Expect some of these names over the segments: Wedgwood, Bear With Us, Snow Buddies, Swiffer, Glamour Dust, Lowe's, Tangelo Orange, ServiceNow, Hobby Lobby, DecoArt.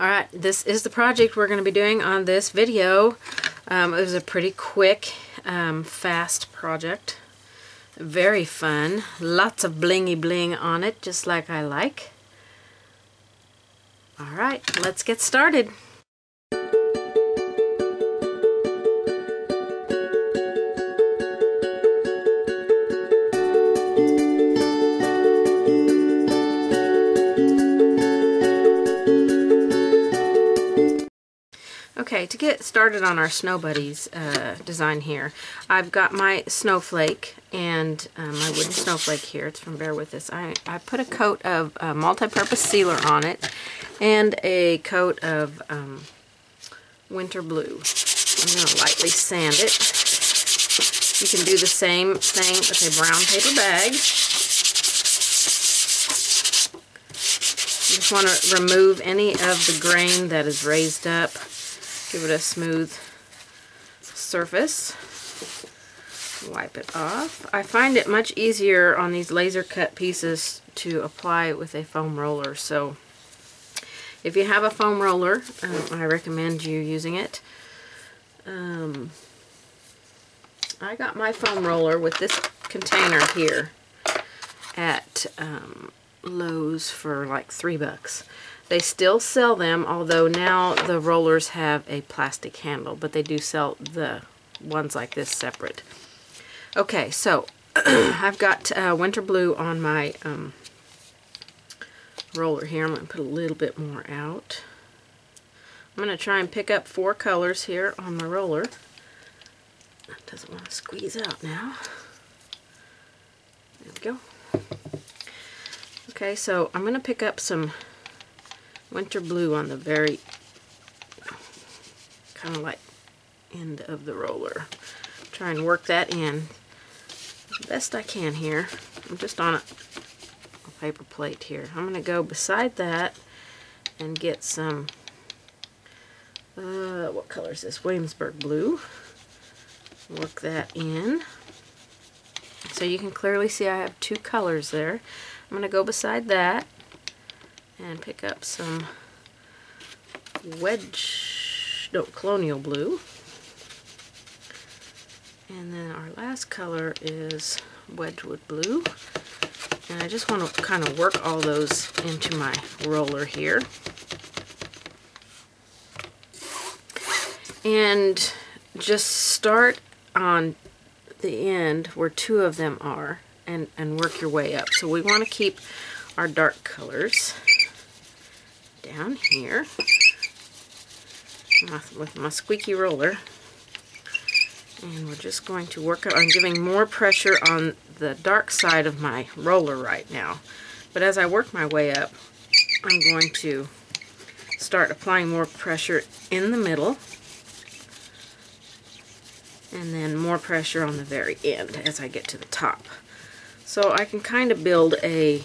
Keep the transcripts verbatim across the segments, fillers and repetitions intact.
Alright, this is the project we're going to be doing on this video. Um, it was a pretty quick, um, fast project. Very fun. Lots of blingy bling on it, just like I like. Alright, let's get started. Okay, to get started on our Snow Buddies uh, design here, I've got my snowflake and um, my wooden snowflake here. It's from Bear With Us. I, I put a coat of uh, multi-purpose sealer on it and a coat of um, winter blue. I'm going to lightly sand it. You can do the same thing with a brown paper bag. You just want to remove any of the grain that is raised up. Give it a smooth surface. Wipe it off. I find it much easier on these laser cut pieces to apply with a foam roller. So if you have a foam roller, um, I recommend you using it. Um, I got my foam roller with this container here at um, Lowe's for like three bucks. They still sell them, although now the rollers have a plastic handle, but they do sell the ones like this separate. Okay, so I've got uh, winter blue on my um, roller here. I'm going to put a little bit more out. I'm going to try and pick up four colors here on my roller. That doesn't want to squeeze out now. There we go. Okay, so I'm going to pick up some winter blue on the very kind of like end of the roller. Try and work that in best I can here. I'm just on a, a paper plate here. I'm going to go beside that and get some, uh, what color is this? Williamsburg blue. Work that in. So you can clearly see I have two colors there. I'm going to go beside that and pick up some wedge, no, colonial blue. And then our last color is Wedgwood blue. And I just want to kind of work all those into my roller here. And just start on the end where two of them are and, and work your way up. So we want to keep our dark colors down here with my squeaky roller, and we're just going to work it. I'm giving more pressure on the dark side of my roller right now, but as I work my way up, I'm going to start applying more pressure in the middle and then more pressure on the very end as I get to the top. So I can kind of build a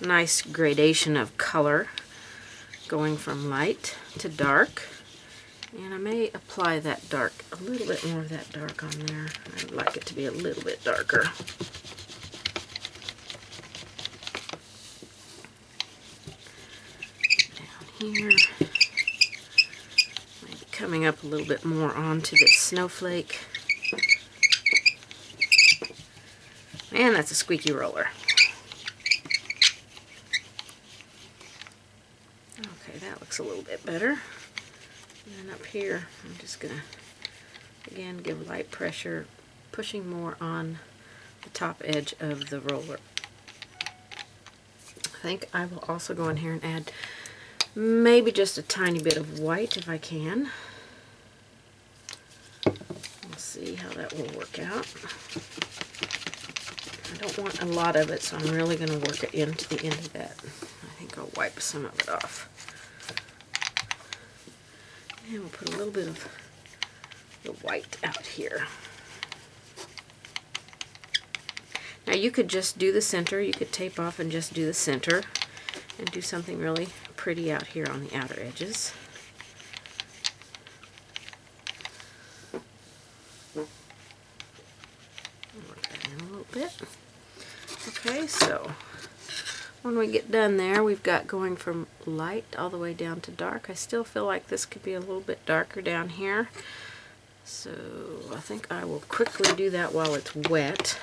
nice gradation of color going from light to dark, and I may apply that dark, a little bit more of that dark on there. I'd like it to be a little bit darker. Down here, maybe coming up a little bit more onto this snowflake. Man, that's a squeaky roller. A little bit better. And then up here, I'm just gonna again give light pressure, pushing more on the top edge of the roller. I think I will also go in here and add maybe just a tiny bit of white if I can. We'll see how that will work out. I don't want a lot of it, so I'm really gonna work it into the end of that. I think I'll wipe some of it off. And we'll put a little bit of the white out here. Now you could just do the center. You could tape off and just do the center and do something really pretty out here on the outer edges. Work that in a little bit. Okay, so when we get done there, we've got going from light all the way down to dark. I still feel like this could be a little bit darker down here. So I think I will quickly do that while it's wet.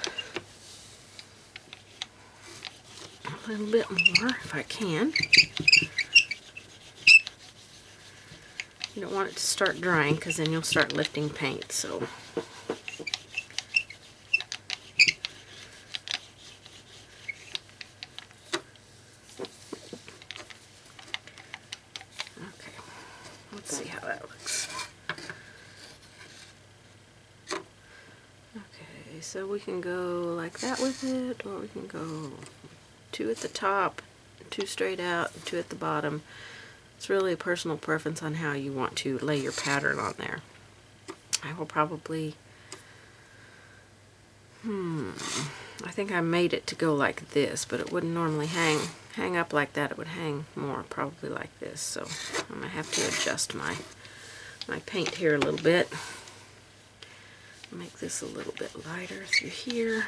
A little bit more if I can. You don't want it to start drying because then you'll start lifting paint. So so we can go like that with it, or we can go two at the top, two straight out, two at the bottom. It's really a personal preference on how you want to lay your pattern on there. I will probably, hmm, I think I made it to go like this, but it wouldn't normally hang, hang up like that. It would hang more probably like this, so I'm going to have to adjust my, my paint here a little bit. Make this a little bit lighter through here.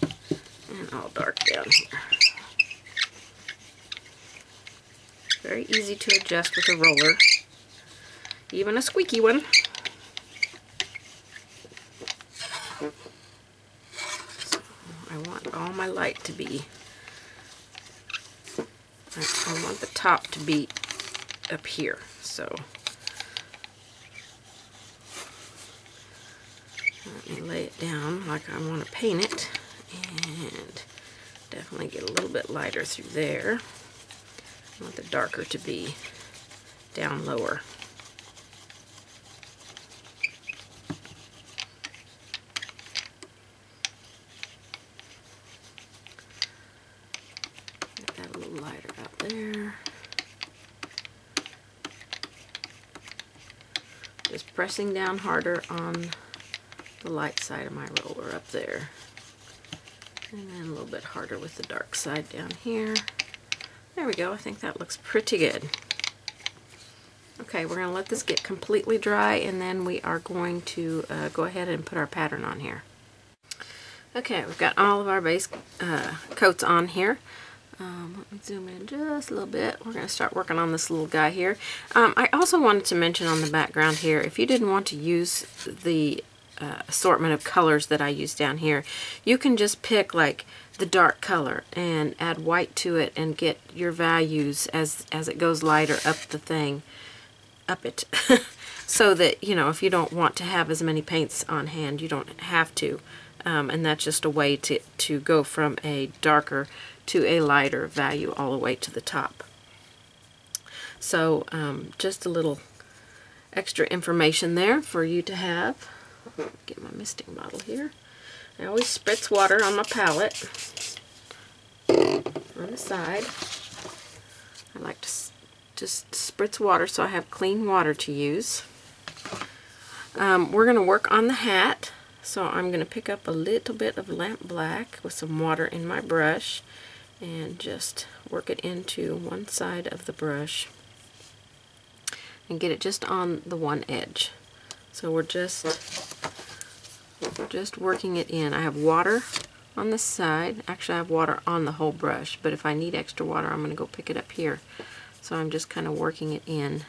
And all dark down here. Very easy to adjust with a roller. Even a squeaky one. So I want all my light to be... I want the top to be up here, so... Let me lay it down like I want to paint it, and definitely get a little bit lighter through there. I want the darker to be down lower. Get that a little lighter out there. Just pressing down harder on the light side of my roller up there, and then a little bit harder with the dark side down here. There we go. I think that looks pretty good. Okay, we're going to let this get completely dry, and then we are going to uh, go ahead and put our pattern on here. Okay, we've got all of our base uh, coats on here. Um, let me zoom in just a little bit. We're going to start working on this little guy here. Um, I also wanted to mention on the background here, if you didn't want to use the Uh, assortment of colors that I use down here, you can just pick like the dark color and add white to it and get your values as as it goes lighter up the thing up it so that, you know, if you don't want to have as many paints on hand, you don't have to, um, and that's just a way to to go from a darker to a lighter value all the way to the top. So um, just a little extra information there for you to have. Get my misting bottle here. I always spritz water on my palette on the side. I like to just spritz water so I have clean water to use. Um, we're going to work on the hat, so I'm going to pick up a little bit of lamp black with some water in my brush and just work it into one side of the brush and get it just on the one edge. So we're just just working it in. I have water on this side. Actually, I have water on the whole brush, but if I need extra water, I'm going to go pick it up here. So I'm just kind of working it in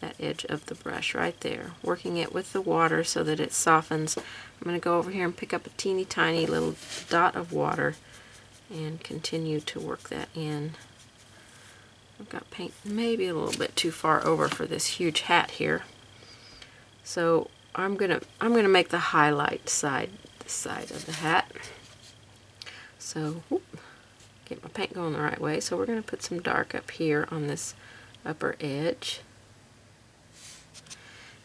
that edge of the brush right there, working it with the water so that it softens. I'm going to go over here and pick up a teeny tiny little dot of water and continue to work that in. I've got paint maybe a little bit too far over for this huge hat here. So I'm gonna I'm gonna make the highlight side the side of the hat. So whoop, get my paint going the right way. So we're gonna put some dark up here on this upper edge.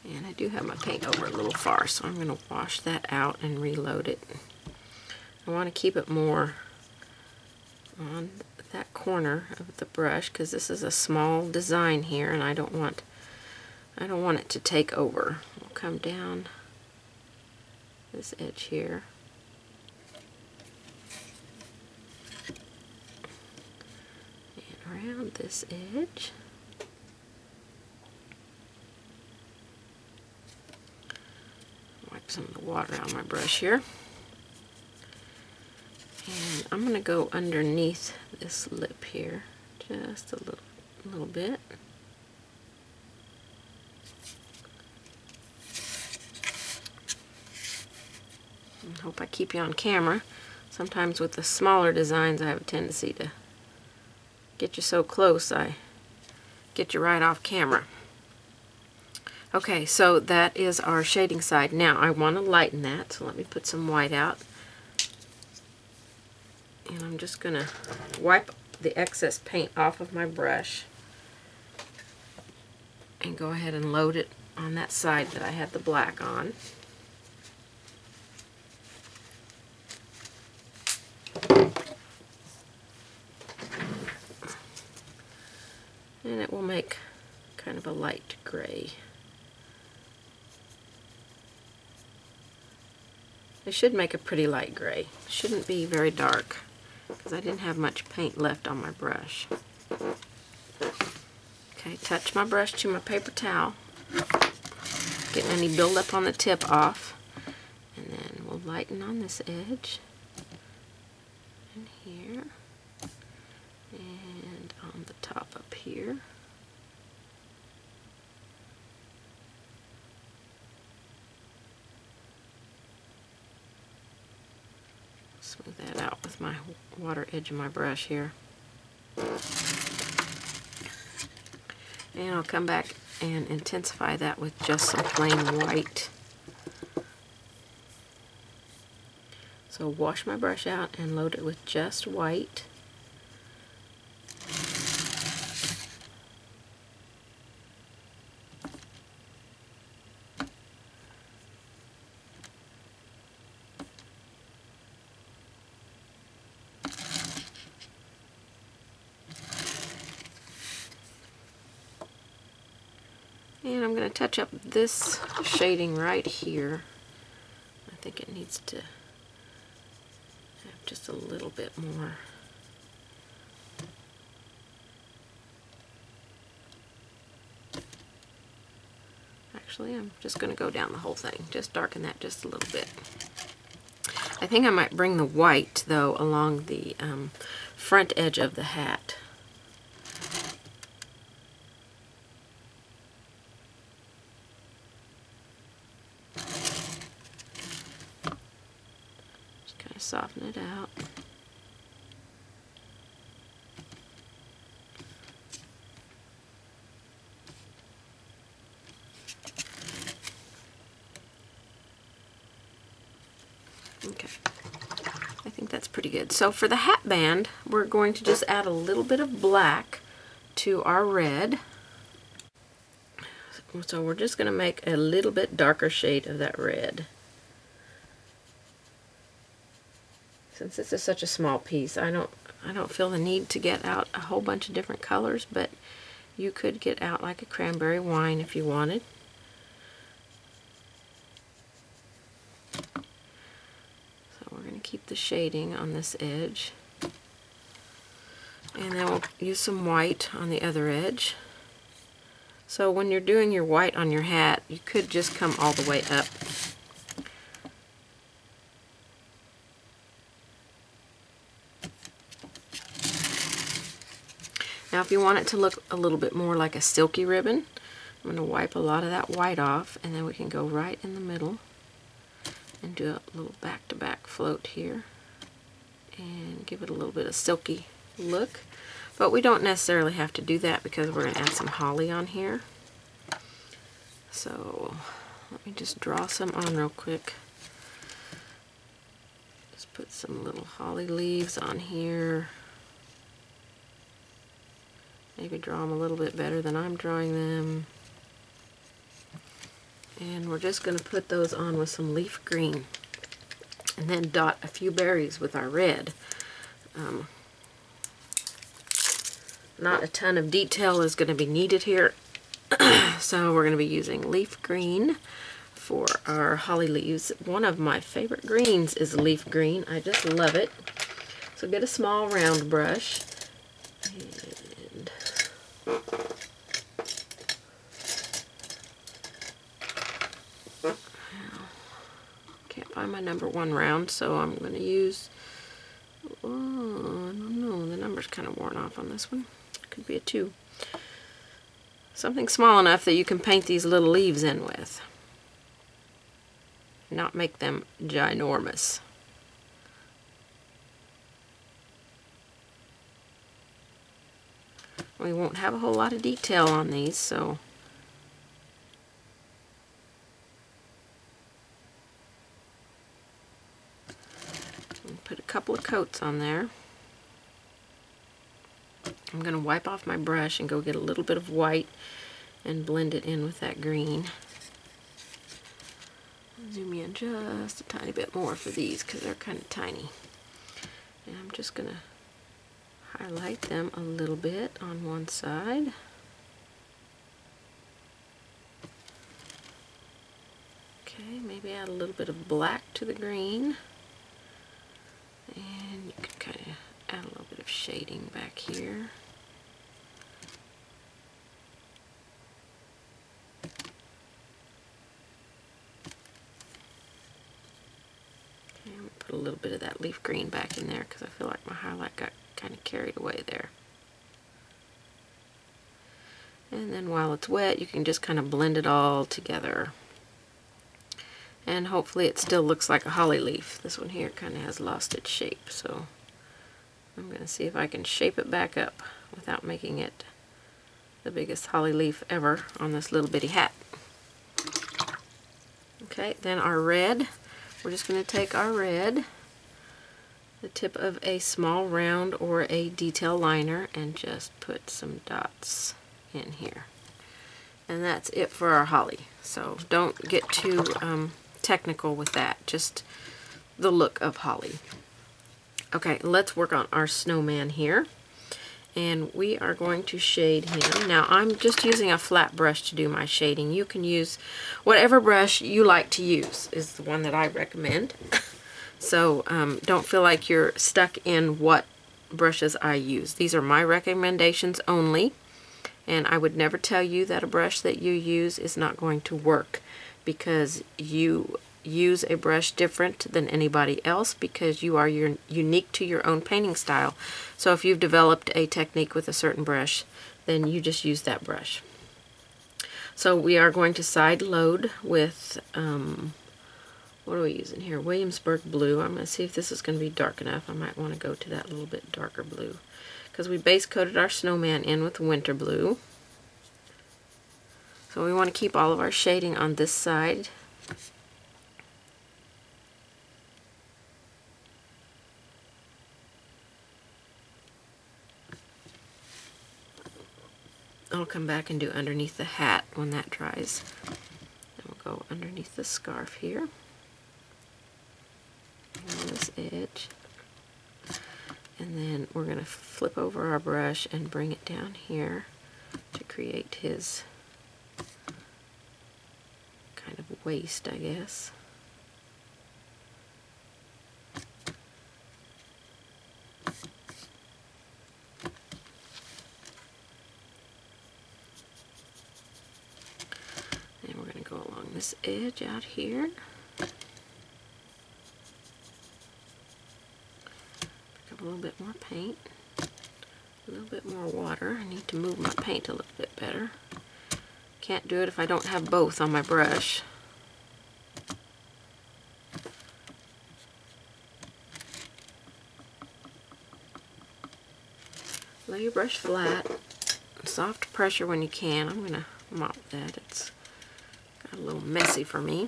And I do have my paint over a little far, so I'm gonna wash that out and reload it. I want to keep it more on that corner of the brush because this is a small design here, and I don't want I don't want it to take over. We'll come down this edge here. And around this edge. Wipe some of the water out of my brush here. And I'm going to go underneath this lip here just a little, little bit. I hope I keep you on camera. Sometimes with the smaller designs I have a tendency to get you so close I get you right off camera. Okay, so that is our shading side. Now I want to lighten that, so let me put some white out. And I'm just going to wipe the excess paint off of my brush and go ahead and load it on that side that I had the black on. And it will make kind of a light gray. It should make a pretty light gray. It shouldn't be very dark, because I didn't have much paint left on my brush. Okay, touch my brush to my paper towel, getting any buildup on the tip off, and then we'll lighten on this edge, and here, and on the top up here. Smooth that out with my water edge of my brush here. And I'll come back and intensify that with just some plain white. So wash my brush out and load it with just white. And I'm going to touch up this shading right here. I think it needs to have just a little bit more. Actually, I'm just going to go down the whole thing. Just darken that just a little bit. I think I might bring the white, though, along the um, front edge of the hat. Soften it out. Okay, I think that's pretty good. So for the hat band, we're going to just add a little bit of black to our red. So we're just going to make a little bit darker shade of that red. Since this is such a small piece, I don't I don't feel the need to get out a whole bunch of different colors, but you could get out like a cranberry wine if you wanted. So we're going to keep the shading on this edge. And then we'll use some white on the other edge. So when you're doing your white on your hat, you could just come all the way up. Now if you want it to look a little bit more like a silky ribbon, I'm going to wipe a lot of that white off, and then we can go right in the middle and do a little back-to-back float here and give it a little bit of silky look. But we don't necessarily have to do that because we're going to add some holly on here. So let me just draw some on real quick. Just put some little holly leaves on here. Maybe draw them a little bit better than I'm drawing them. And we're just going to put those on with some leaf green. And then dot a few berries with our red. Um, not a ton of detail is going to be needed here. So we're going to be using leaf green for our holly leaves. One of my favorite greens is leaf green. I just love it. So get a small round brush. Can't find my number one round, so I'm going to use Oh, I don't know. The number's kind of worn off on this one. Could be a two. Something small enough that you can paint these little leaves in with. Not make them ginormous. We won't have a whole lot of detail on these, so I'll put a couple of coats on there. I'm going to wipe off my brush and go get a little bit of white and blend it in with that green. Zoom in just a tiny bit more for these because they're kind of tiny. And I'm just going to highlight them a little bit on one side. Okay, maybe add a little bit of black to the green. And you can kind of add a little bit of shading back here. Put a little bit of that leaf green back in there because I feel like my highlight got kind of carried away there. And then while it's wet, you can just kind of blend it all together. And hopefully it still looks like a holly leaf. This one here kind of has lost its shape, so I'm going to see if I can shape it back up without making it the biggest holly leaf ever on this little bitty hat. Okay, then our red. We're just going to take our red, the tip of a small round or a detail liner, and just put some dots in here. And that's it for our holly. So don't get too um, technical with that, just the look of holly. Okay, let's work on our snowman here. And we are going to shade him. Now I'm just using a flat brush to do my shading. You can use whatever brush you like to use is the one that I recommend. So um, don't feel like you're stuck in what brushes I use. These are my recommendations only. And I would never tell you that a brush that you use is not going to work, because you use a brush different than anybody else, because you are your, unique to your own painting style. So if you've developed a technique with a certain brush, then you just use that brush. So we are going to side load with, um, what are we using here? Williamsburg Blue. I'm going to see if this is going to be dark enough. I might want to go to that little bit darker blue, because we base coated our snowman in with Winter Blue. So we want to keep all of our shading on this side. I'll come back and do underneath the hat when that dries. And we'll go underneath the scarf here. On this edge. And then we're going to flip over our brush and bring it down here to create his kind of waist, I guess. This edge out here. Pick up a little bit more paint, a little bit more water. I need to move my paint a little bit better. Can't do it if I don't have both on my brush. Lay your brush flat, soft pressure when you can. I'm gonna mop that. It's a little messy for me.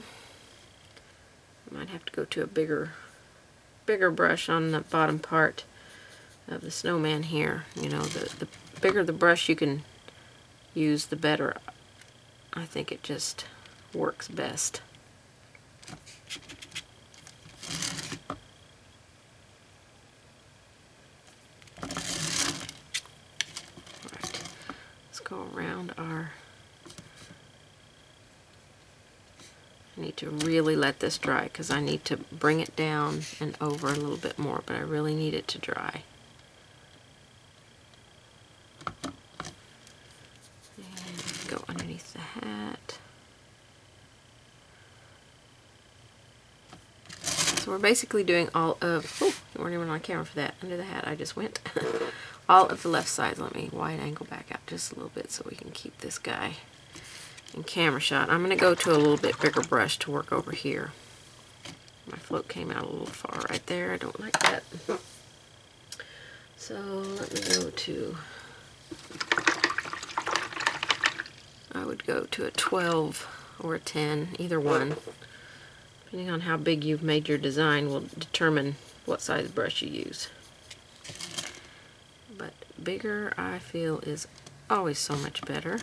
I might have to go to a bigger bigger brush on the bottom part of the snowman here. You know, the, the bigger the brush you can use, the better. I think it just works best. Alright, let's go around our I need to really let this dry, because I need to bring it down and over a little bit more, but I really need it to dry. And go underneath the hat. This So we're basically doing all of, oh, we weren't even on camera for that. Under the hat, I just went. All of the left sides. Let me wide angle back out just a little bit so we can keep this guy in camera shot. I'm going to go to a little bit bigger brush to work over here. My float came out a little far right there. I don't like that. So let me go to, I would go to a twelve or a ten, either one. Depending on how big you've made your design will determine what size brush you use. But bigger, I feel, is always so much better.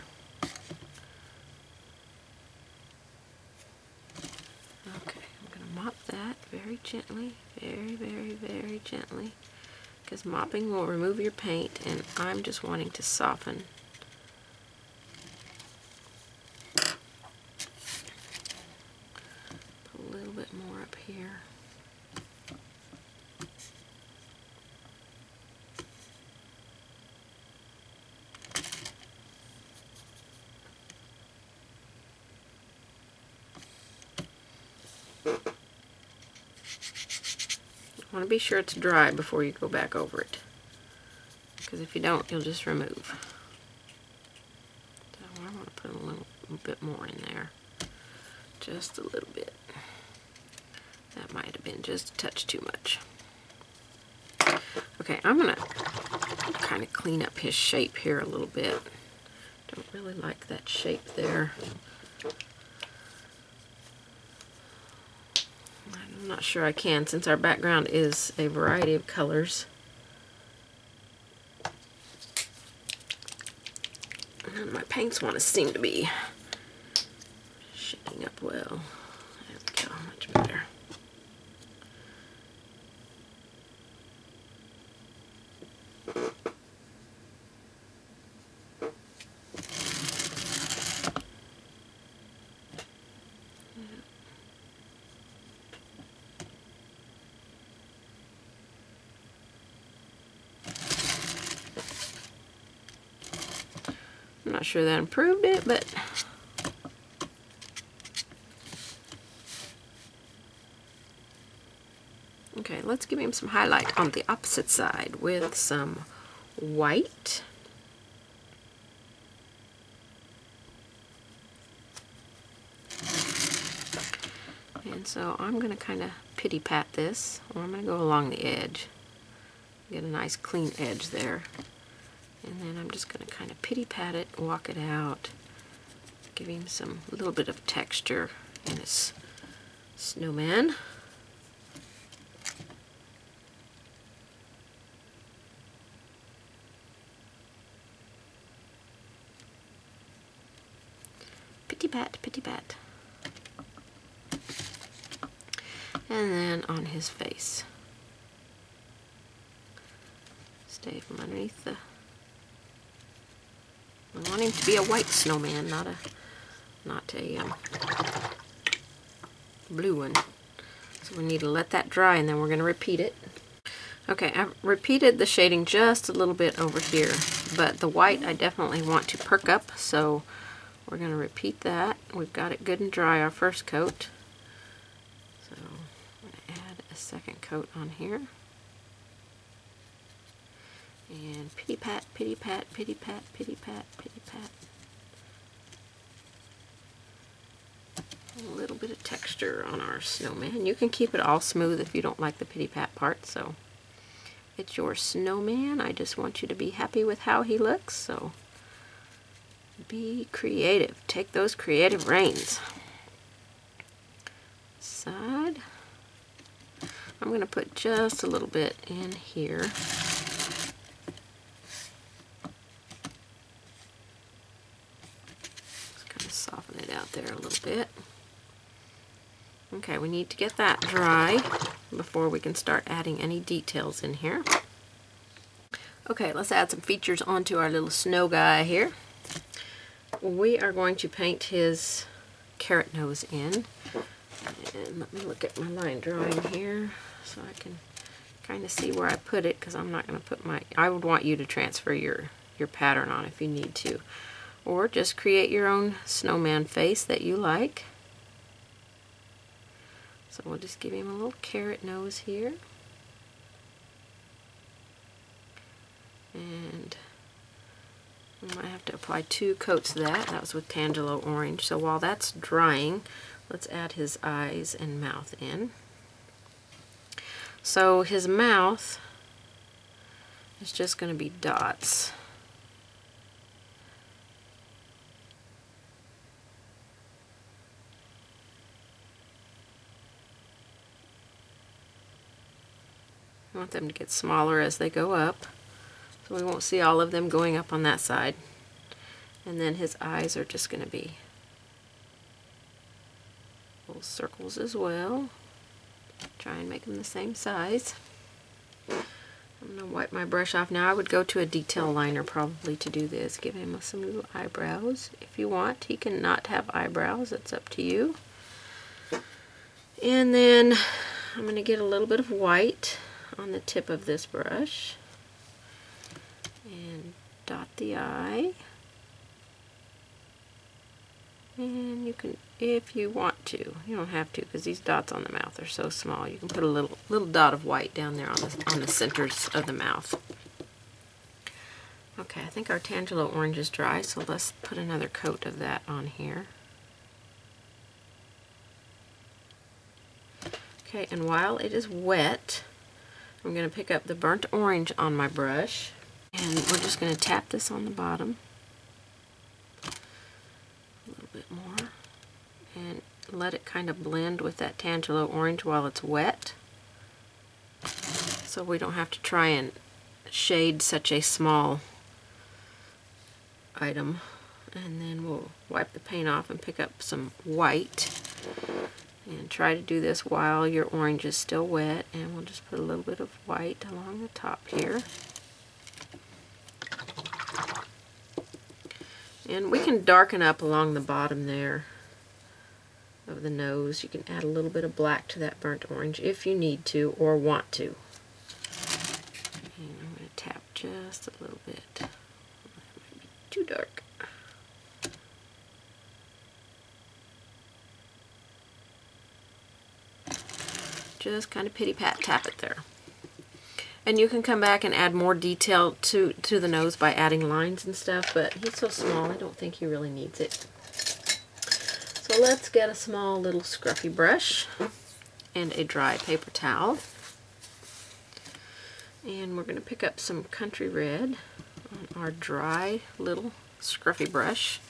Okay, I'm going to mop that very gently, very, very, very gently. Because mopping will remove your paint, and I'm just wanting to soften. Put a little bit more up here. I want to be sure it's dry before you go back over it, because if you don't, you'll just remove. So I want to put a little bit more in there, just a little bit. That might have been just a touch too much. Okay, I'm going to kind of clean up his shape here a little bit. Don't really like that shape there. I'm not sure I can, since our background is a variety of colors. And my paints want to seem to be shaking up well. There we go, much better. Not sure that improved it, but okay, let's give him some highlight on the opposite side with some white. And so I'm going to kind of pity pat this, or I'm going to go along the edge, get a nice clean edge there. And then I'm just going to kind of pity pat it, walk it out, give him some little bit of texture in his snowman. Pity pat, pity pat. And then on his face. Stay from underneath the... I want him to be a white snowman, not a not a um, blue one. So we need to let that dry, and then we're going to repeat it. Okay, I've repeated the shading just a little bit over here, but the white I definitely want to perk up, so we're going to repeat that. We've got it good and dry our first coat. So I'm going to add a second coat on here. And pity pat, pity pat, pity pat, pity pat, pity pat. A little bit of texture on our snowman. You can keep it all smooth if you don't like the pity pat part, so it's your snowman. I just want you to be happy with how he looks, so be creative. Take those creative reins. Side. I'm going to put just a little bit in here. Soften it out there a little bit. Okay, we need to get that dry before we can start adding any details in here. Okay, let's add some features onto our little snow guy here. We are going to paint his carrot nose in. And let me look at my line drawing here so I can kind of see where I put it, because I'm not going to put my... I would want you to transfer your, your pattern on if you need to. Or just create your own snowman face that you like. So we'll just give him a little carrot nose here. And I might have to apply two coats of that. That was with Tangelo Orange. So while that's drying, let's add his eyes and mouth in. So his mouth is just going to be dots. I want them to get smaller as they go up, so we won't see all of them going up on that side. And then his eyes are just going to be little circles as well. Try and make them the same size. I'm going to wipe my brush off now. I would go to a detail liner probably to do this. Give him some little eyebrows if you want. He can not have eyebrows. That's up to you. And then I'm going to get a little bit of white on the tip of this brush. And dot the eye. And you can, if you want to, you don't have to, because these dots on the mouth are so small. You can put a little little dot of white down there on the on the centers of the mouth. Okay, I think our Tangelo Orange is dry, so let's put another coat of that on here. Okay, and while it is wet, I'm going to pick up the burnt orange on my brush, and we're just going to tap this on the bottom. More and let it kind of blend with that Tangelo Orange while it's wet, so we don't have to try and shade such a small item. And then we'll wipe the paint off and pick up some white, and try to do this while your orange is still wet. And we'll just put a little bit of white along the top here. And we can darken up along the bottom there of the nose. You can add a little bit of black to that burnt orange if you need to or want to. And I'm going to tap just a little bit. That might be too dark. Just kind of pity-pat tap it there. And you can come back and add more detail to, to the nose by adding lines and stuff, but he's so small I don't think he really needs it. So let's get a small little scruffy brush and a dry paper towel. And we're going to pick up some Country Red on our dry little scruffy brush.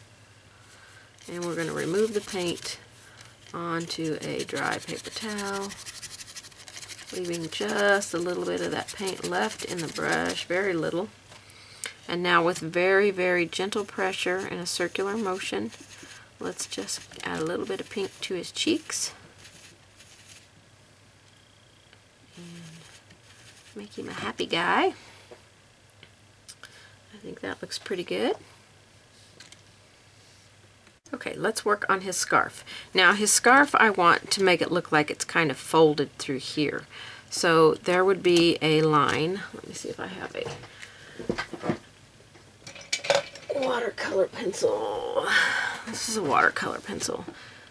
And we're going to remove the paint onto a dry paper towel, leaving just a little bit of that paint left in the brush, very little. And now with very, very gentle pressure and a circular motion, let's just add a little bit of pink to his cheeks. And make him a happy guy. I think that looks pretty good. Okay, let's work on his scarf. Now his scarf, I want to make it look like it's kind of folded through here. So there would be a line. Let me see if I have a watercolor pencil. This is a watercolor pencil.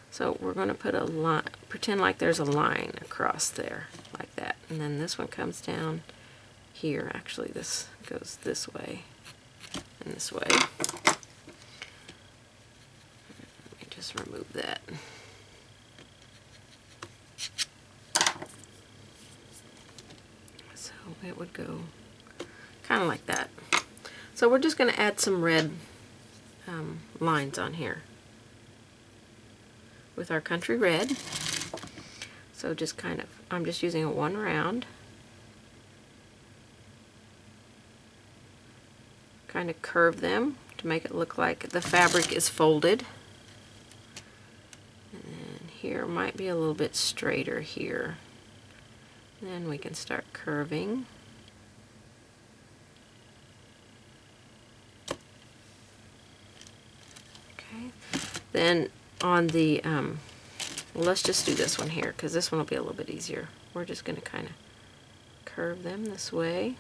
So we're going to put a line, pretend like there's a line across there, like that. And then this one comes down here. Actually, this goes this way and this way. Remove that. So it would go kind of like that. So we're just going to add some red um, lines on here with our Country Red. So just kind of, I'm just using a one round. Kind of curve them to make it look like the fabric is folded. Here might be a little bit straighter here. Then we can start curving. Okay. Then on the, um, well, let's just do this one here because this one will be a little bit easier. We're just going to kind of curve them this way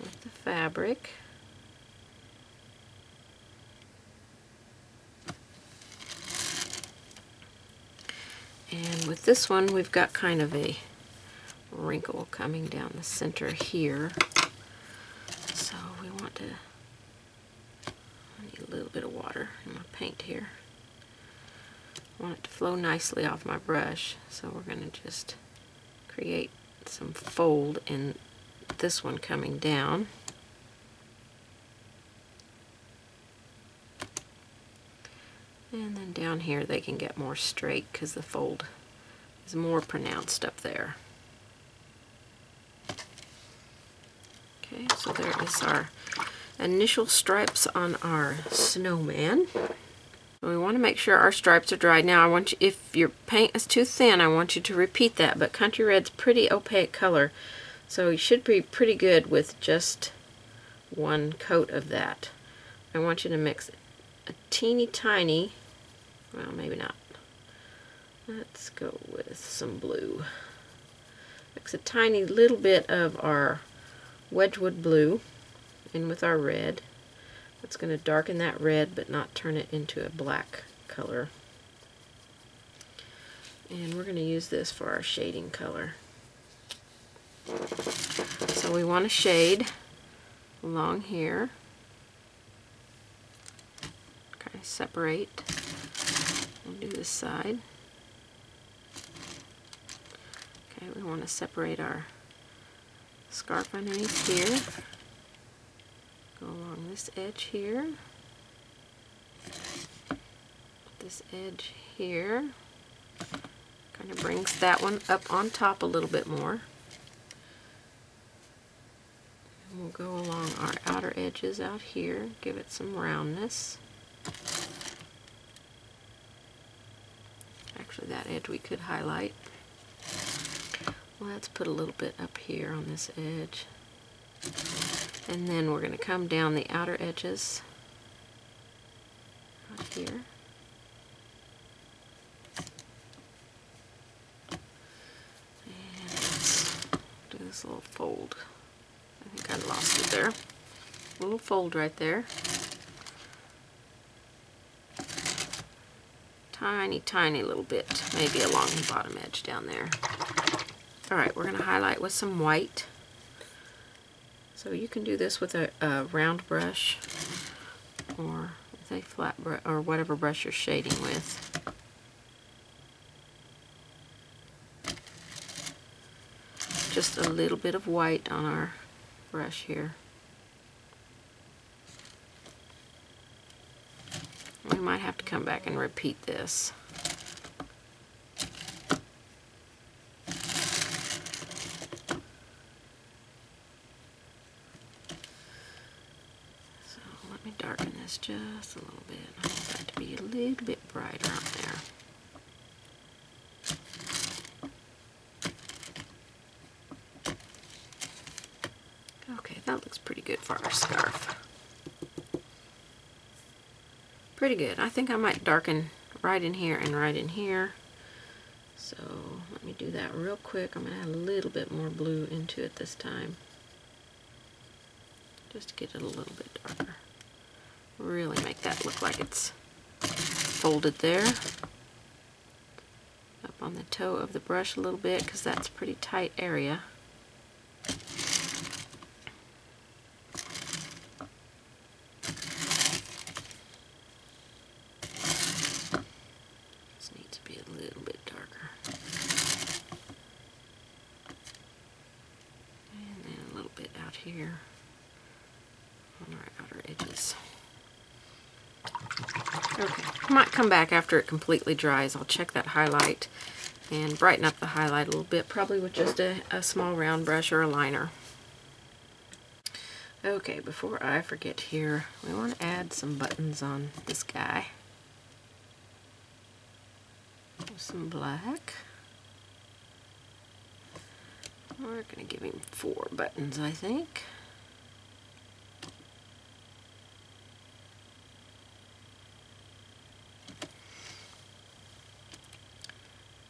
with the fabric. with this one, we've got kind of a wrinkle coming down the center here. So we want to, I need a little bit of water in my paint here. I want it to flow nicely off my brush. So we're going to just create some fold in this one coming down. And then down here they can get more straight because the fold is more pronounced up there. Okay, so there is our initial stripes on our snowman. We want to make sure our stripes are dry. Now I want you, if your paint is too thin, I want you to repeat that, but Country Red's pretty opaque color, so you should be pretty good with just one coat of that. I want you to mix a teeny tiny, well maybe not, let's go with some blue. Mix a tiny little bit of our Wedgwood blue in with our red. That's going to darken that red but not turn it into a black color. And we're going to use this for our shading color. So we want to shade along here. Okay, separate. We'll do this side. Okay, we want to separate our scarf underneath here. Go along this edge here, this edge here, kind of brings that one up on top a little bit more. And we'll go along our outer edges out here, give it some roundness. Actually that edge we could highlight. Let's put a little bit up here on this edge. And then we're going to come down the outer edges right here. And let's do this little fold. I think I lost it there. A little fold right there. Tiny, tiny little bit, maybe along the bottom edge down there. Alright, we're going to highlight with some white. So you can do this with a, a round brush or with a flat brush or whatever brush you're shading with. Just a little bit of white on our brush here. We might have to come back and repeat this. Just a little bit. I want that to be a little bit brighter up there. Okay, that looks pretty good for our scarf. Pretty good. I think I might darken right in here and right in here. So let me do that real quick. I'm going to add a little bit more blue into it this time. Just to get it a little bit darker. Really make that look like it's folded there. Up on the toe of the brush a little bit because that's a pretty tight area. This needs to be a little bit darker. And then a little bit out here on our outer edges. Okay, I might come back after it completely dries. I'll check that highlight and brighten up the highlight a little bit, probably with just a, a small round brush or a liner. Okay, before I forget here, we want to add some buttons on this guy. Some black. We're going to give him four buttons, I think.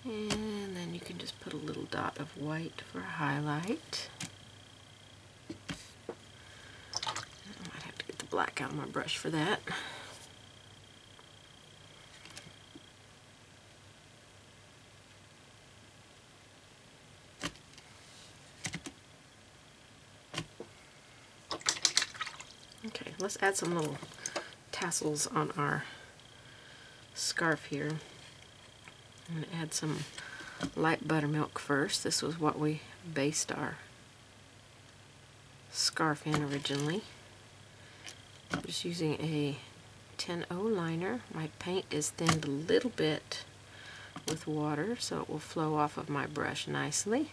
And then you can just put a little dot of white for a highlight. I might have to get the black out of my brush for that. Okay, let's add some little tassels on our scarf here. I'm going to add some light buttermilk first. This was what we based our scarf in originally. I'm just using a ten oh liner. My paint is thinned a little bit with water, so it will flow off of my brush nicely.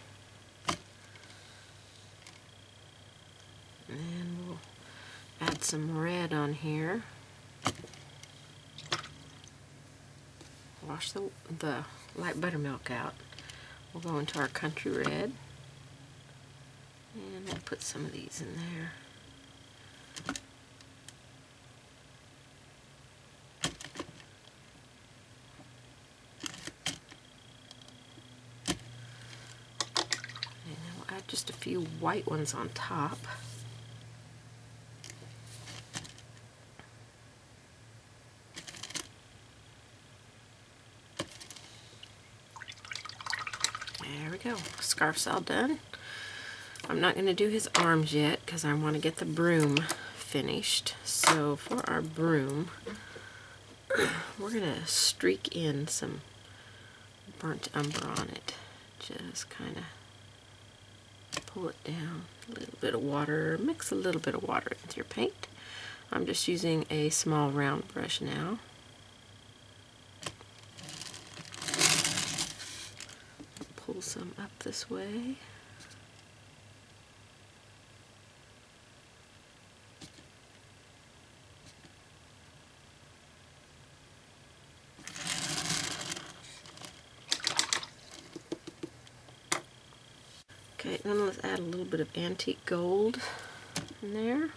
And we'll add some red on here. Wash the, the light buttermilk out. We'll go into our country red. And we'll put some of these in there. And then we'll add just a few white ones on top. There we go. Scarf's all done. I'm not going to do his arms yet because I want to get the broom finished. So for our broom, we're going to streak in some burnt umber on it. Just kind of pull it down. A little bit of water. Mix a little bit of water with your paint. I'm just using a small round brush now. Pull some up this way. Okay, then let's add a little bit of antique gold in there.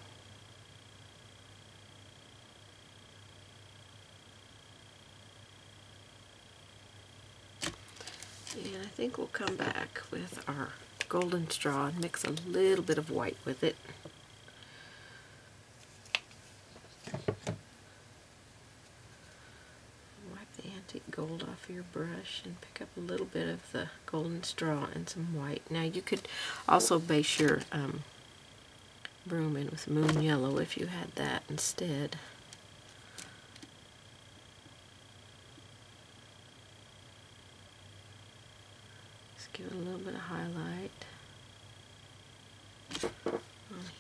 And I think we'll come back with our golden straw and mix a little bit of white with it. Wipe the antique gold off your brush and pick up a little bit of the golden straw and some white. Now you could also base your um, broom in with moon yellow if you had that instead. Give it a little bit of highlight on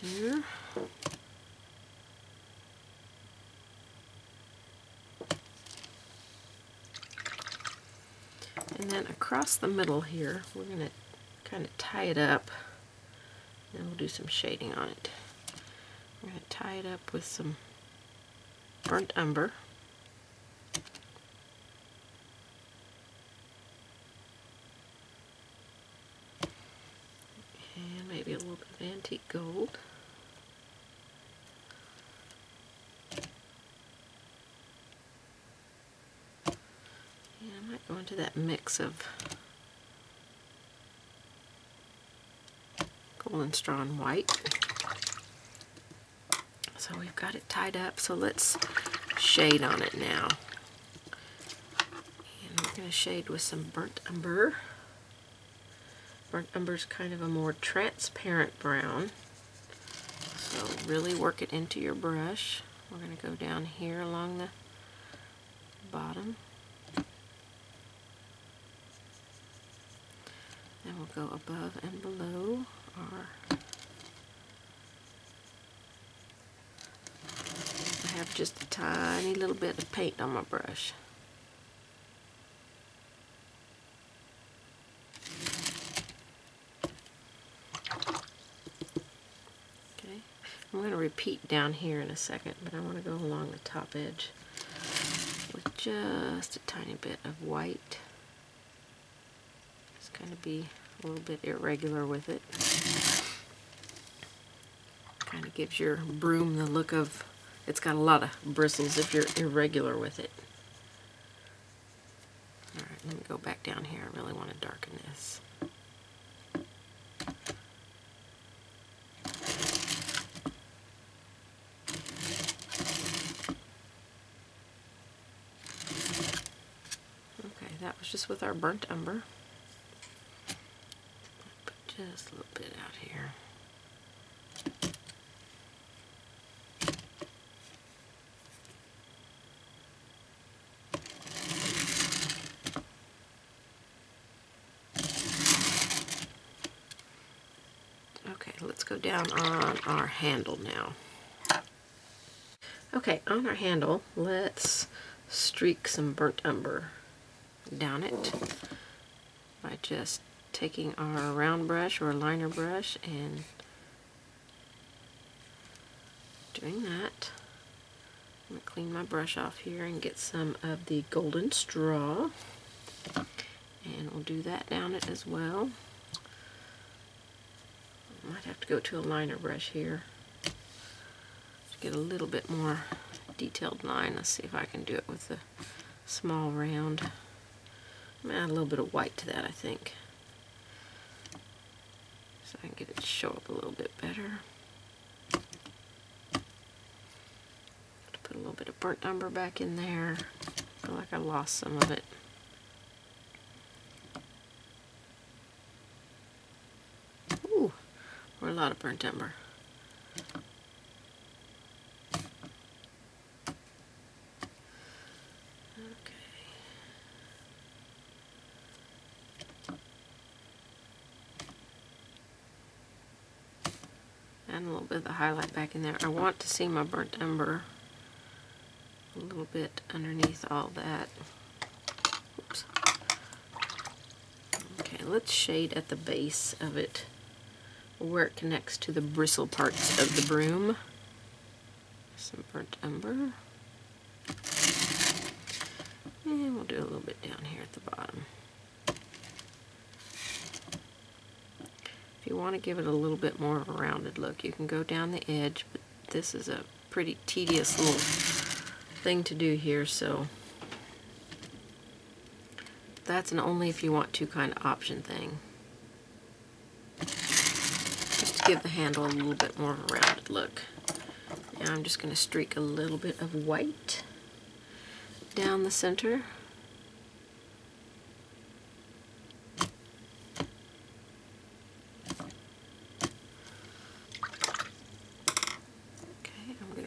here. And then across the middle here, we're going to kind of tie it up. And we'll do some shading on it. We're going to tie it up with some burnt umber. Maybe a little bit of antique gold. Yeah, I might go into that mix of golden straw and white. So we've got it tied up, so let's shade on it now. And we're going to shade with some burnt umber. Burnt umber is kind of a more transparent brown, so really work it into your brush. We're going to go down here along the bottom. Then we'll go above and below our... I have just a tiny little bit of paint on my brush. I'm going to repeat down here in a second, but I want to go along the top edge with just a tiny bit of white. Just kind of be a little bit irregular with it. Kind of gives your broom the look of, it's got a lot of bristles if you're irregular with it. Alright, let me go back down here. I really want to darken this. Just with our burnt umber. Put just a little bit out here. Okay, let's go down on our handle now. Okay, on our handle, let's streak some burnt umber down it by just taking our round brush or liner brush and doing that. I'm going to clean my brush off here and get some of the golden straw, and we'll do that down it as well. Might have to go to a liner brush here to get a little bit more detailed line. Let's see if I can do it with a small round. I'm going to add a little bit of white to that, I think, so I can get it to show up a little bit better. Put a little bit of burnt umber back in there. I feel like I lost some of it. Ooh, or a lot of burnt umber. Okay. Add a little bit of the highlight back in there. I want to see my burnt umber a little bit underneath all that. Oops. Okay, let's shade at the base of it where it connects to the bristle parts of the broom. Some burnt umber. And we'll do a little bit down here at the bottom. If you want to give it a little bit more of a rounded look, you can go down the edge, but this is a pretty tedious little thing to do here, so that's an only if you want to kind of option thing, just to give the handle a little bit more of a rounded look. Now I'm just going to streak a little bit of white down the center.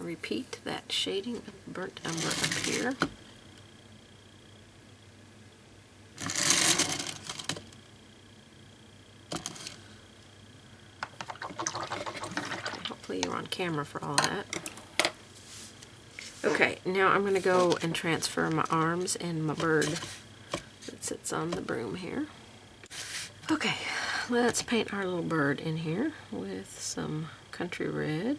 Repeat that shading of burnt umber up here. Okay, hopefully you're on camera for all that. Okay, now I'm going to go and transfer my arms and my bird that sits on the broom here. Okay, let's paint our little bird in here with some country red.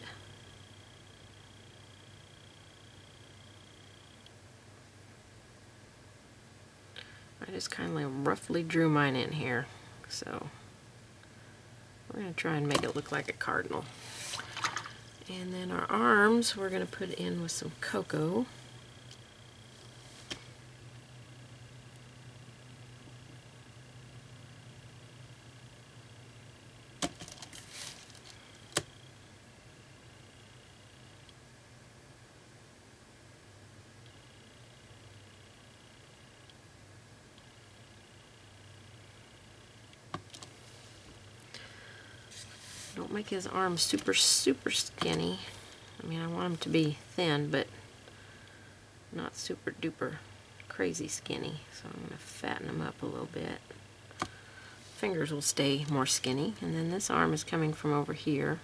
Just kind of roughly drew mine in here, so we're going to try and make it look like a cardinal. And then our arms we're going to put in with some cocoa. Don't make his arms super, super skinny. I mean, I want him to be thin, but not super duper crazy skinny. So I'm going to fatten him up a little bit. Fingers will stay more skinny. And then this arm is coming from over here.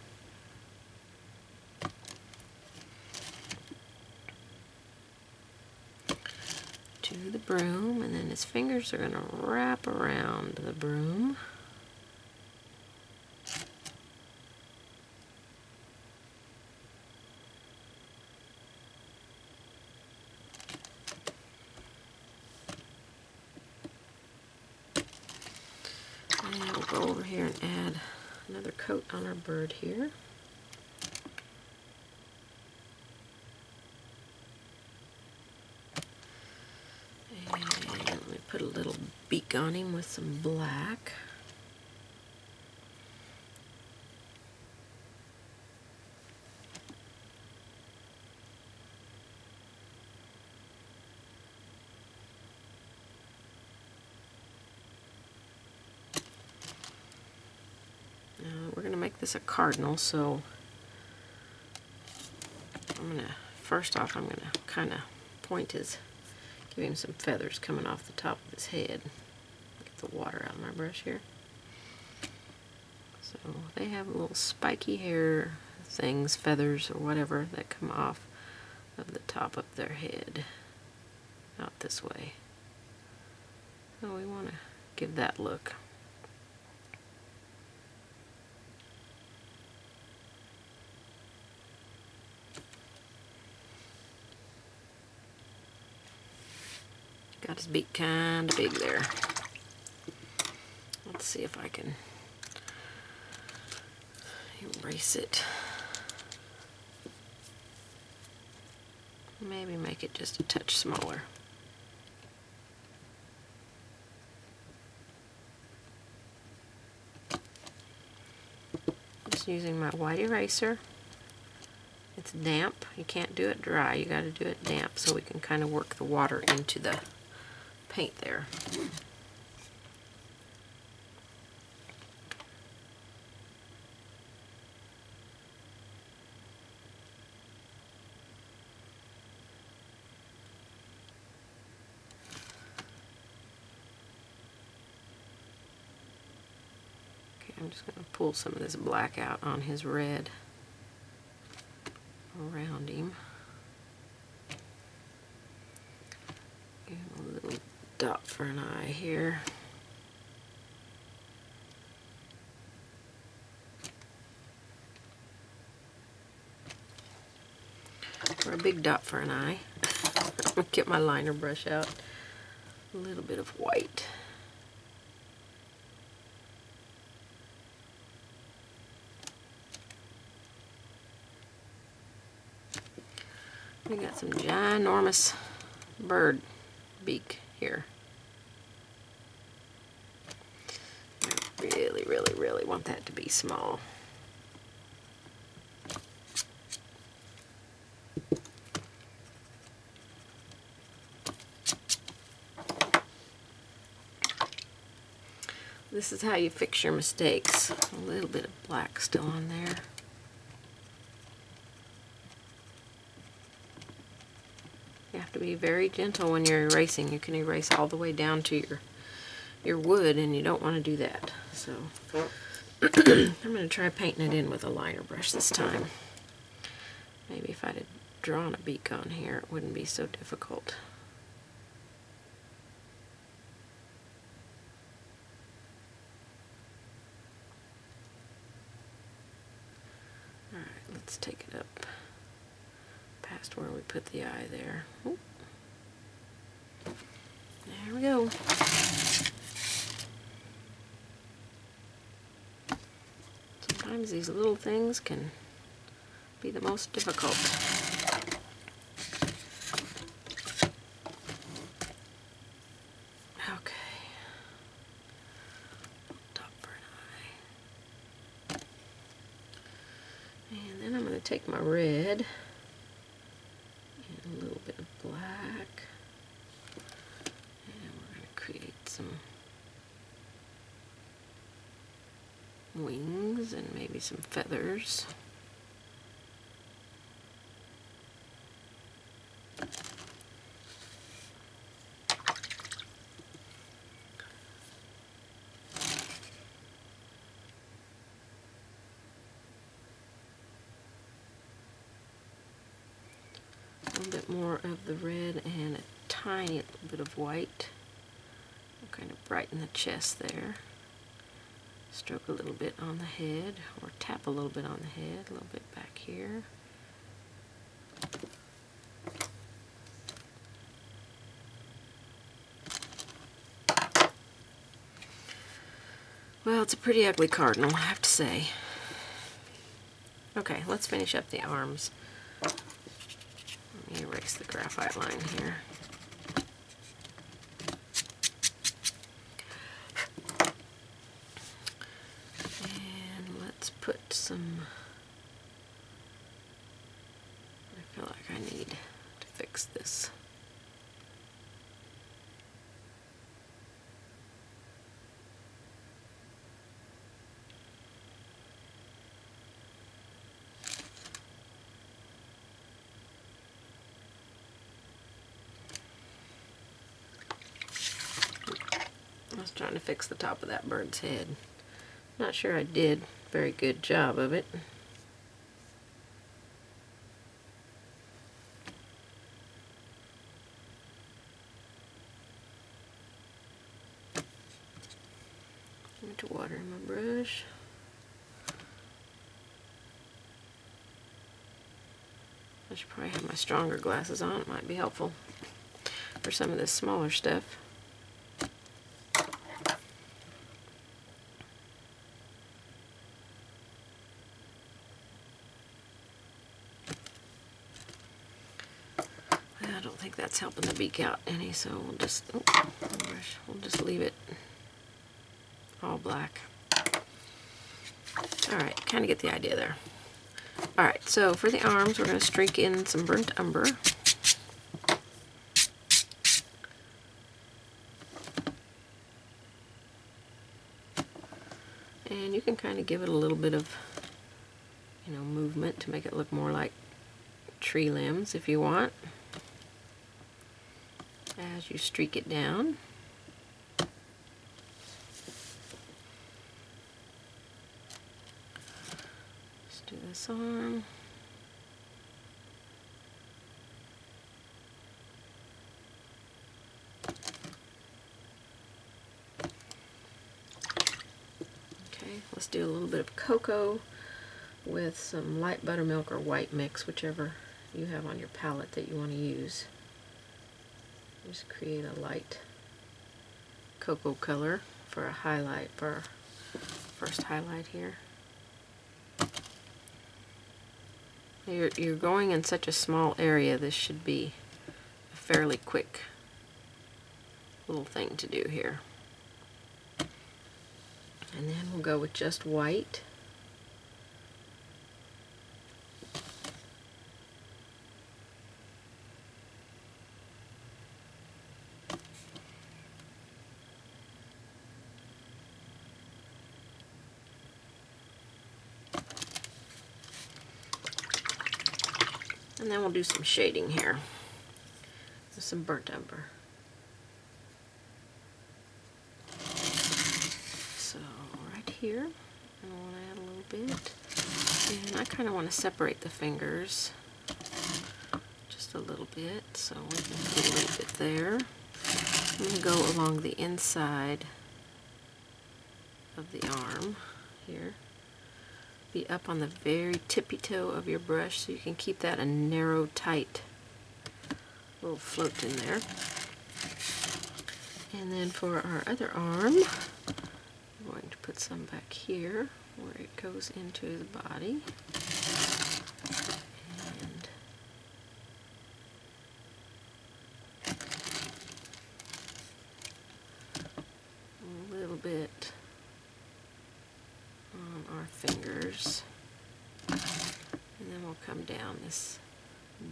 To the broom. And then his fingers are going to wrap around the broom. On our bird here. And let me put a little beak on him with some black. This is a cardinal, so I'm gonna first off I'm gonna kind of point his, give him some feathers coming off the top of his head. Get the water out of my brush here. So they have little spiky hair things, feathers or whatever, that come off of the top of their head out this way. So we want to give that look. Got his beak kind of big there. Let's see if I can erase it. Maybe make it just a touch smaller. Just using my white eraser. It's damp. You can't do it dry. You got to do it damp so we can kind of work the water into the paint there. Okay, I'm just going to pull some of this black out on his red around him. Give him a little dot for an eye here. Or a big dot for an eye. I'm gonna get my liner brush out. A little bit of white. We got some ginormous bird beak here. I really, really, really want that to be small. This is how you fix your mistakes. A little bit of black still on there. Be very gentle when you're erasing. You can erase all the way down to your your wood, and you don't want to do that. So I'm going to try painting it in with a liner brush this time. Maybe if I'd have drawn a beak on here, it wouldn't be so difficult. All right, let's take it up past where we put the eye there. Ooh. There we go. Sometimes these little things can be the most difficult. Okay. Top for an eye. And then I'm going to take my red. Wings and maybe some feathers. A little bit more of the red and a tiny little bit of white. I'll kind of brighten the chest there. Stroke a little bit on the head, or tap a little bit on the head, a little bit back here. Well, it's a pretty ugly cardinal, I have to say. Okay, let's finish up the arms. Let me erase the graphite line here. Some, I feel like I need to fix this. I was trying to fix the top of that bird's head. Not sure I did. very good job of it. Need to water my brush. I should probably have my stronger glasses on. It might be helpful for some of this smaller stuff. I don't think that's helping the beak out any, so we'll just oh, brush. We'll just leave it all black. All right, kind of get the idea there. All right, so for the arms, we're going to streak in some burnt umber. And you can kind of give it a little bit of, you know, movement to make it look more like tree limbs if you want, as you streak it down. Let's do this arm. Okay, let's do a little bit of cocoa with some light buttermilk or white mix, whichever you have on your palette that you want to use. Just create a light cocoa color for a highlight, for our first highlight here. You're, you're going in such a small area, this should be a fairly quick little thing to do here. And then we'll go with just white. And then we'll do some shading here with some burnt umber. So right here, I want to add a little bit. And I kind of want to separate the fingers just a little bit. So we can put a little bit there. I'm going to go along the inside of the arm here. Be up on the very tippy toe of your brush so you can keep that a narrow, tight little float in there. And then for our other arm, I'm going to put some back here where it goes into the body. And a little bit on our fingers, and then we'll come down this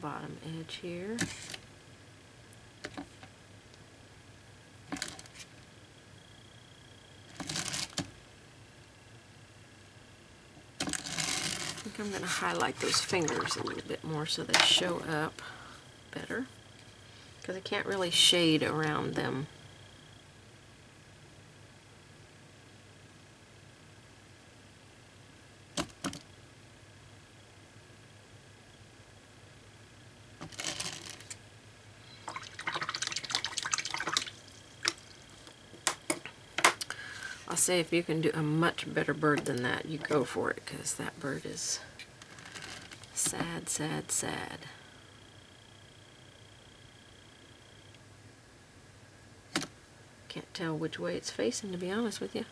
bottom edge here. I think I'm going to highlight those fingers a little bit more so they show up better, because I can't really shade around them. Say if you can do a much better bird than that, you go for it, because that bird is sad, sad, sad. Can't tell which way it's facing, to be honest with you.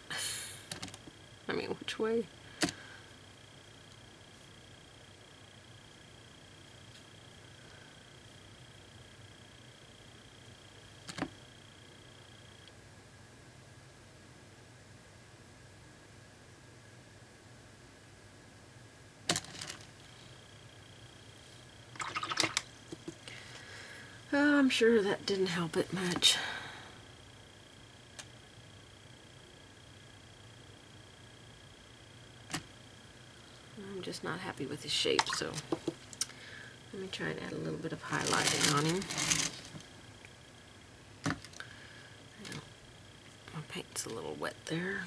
I mean, which way? I'm sure that didn't help it much. I'm just not happy with his shape, so let me try and add a little bit of highlighting on him. My paint's a little wet there.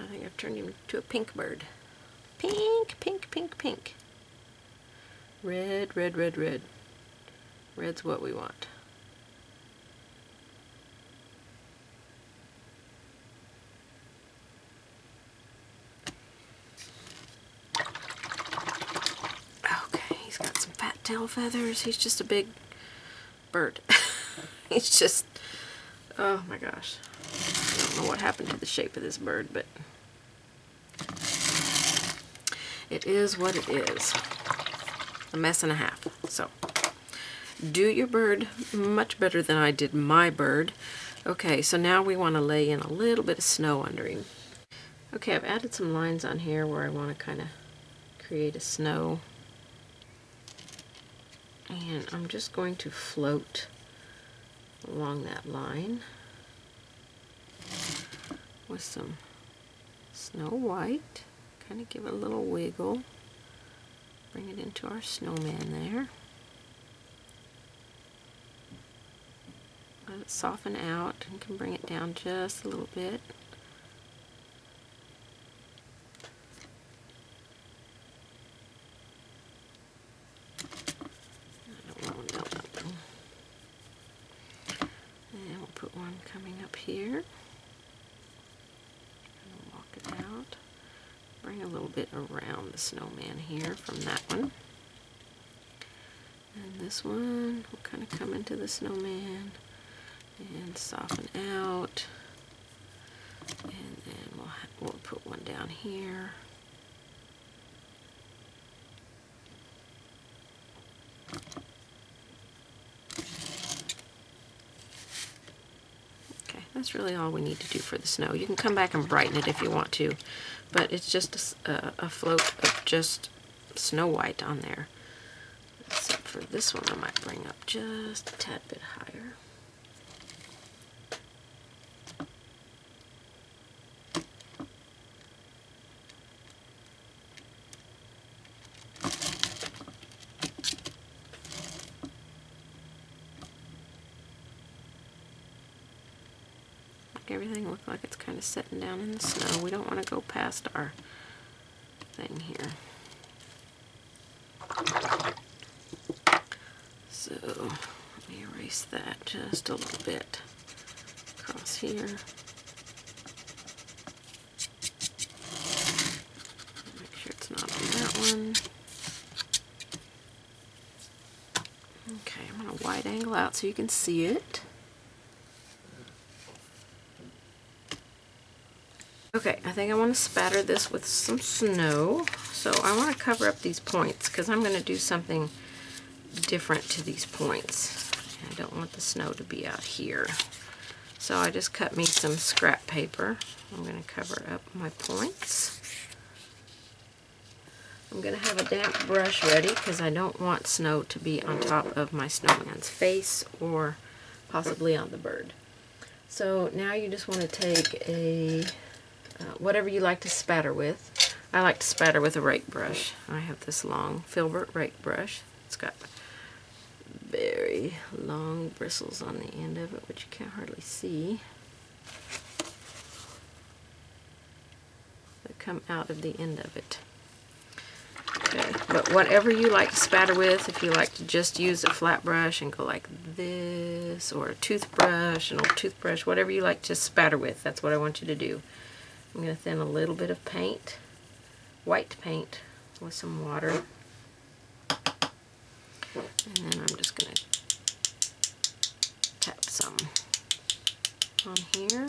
I think I've turned him into a pink bird. Pink, pink, pink, pink. Red, red, red, red. Red's what we want. Okay, he's got some fat tail feathers. He's just a big bird. He's just, oh my gosh. I don't know what happened to the shape of this bird, but it is what it is. A mess and a half. So, do your bird much better than I did my bird. Okay, so now we want to lay in a little bit of snow under him. Okay, I've added some lines on here where I want to kind of create a snow. And I'm just going to float along that line with some Snow White. Kind of give it a little wiggle. Bring it into our snowman there. Let it soften out and can bring it down just a little bit. I don't want to melt up. And we'll put one coming up here. A little bit around the snowman here from that one. And this one will kind of come into the snowman and soften out. And then we'll, we'll put one down here. That's really all we need to do for the snow. You can come back and brighten it if you want to, but it's just a, a float of just Snow White on there. Except for this one, I might bring up just a tad bit higher. Everything looks like it's kind of setting down in the snow. We don't want to go past our thing here. So let me erase that just a little bit across here. Make sure it's not on that one. Okay, I'm going to wide angle out so you can see it. Okay, I think I want to spatter this with some snow, so I want to cover up these points because I'm going to do something different to these points. I don't want the snow to be out here. So I just cut me some scrap paper. I'm going to cover up my points. I'm going to have a damp brush ready because I don't want snow to be on top of my snowman's face or possibly on the bird. So now you just want to take a Uh, whatever you like to spatter with. I like to spatter with a rake brush. I have this long filbert rake brush. It's got very long bristles on the end of it, which you can't hardly see. They come out of the end of it. Okay, but whatever you like to spatter with, if you like to just use a flat brush and go like this, or a toothbrush, an old toothbrush, whatever you like to spatter with, that's what I want you to do. I'm going to thin a little bit of paint, white paint, with some water. And then I'm just going to tap some on here.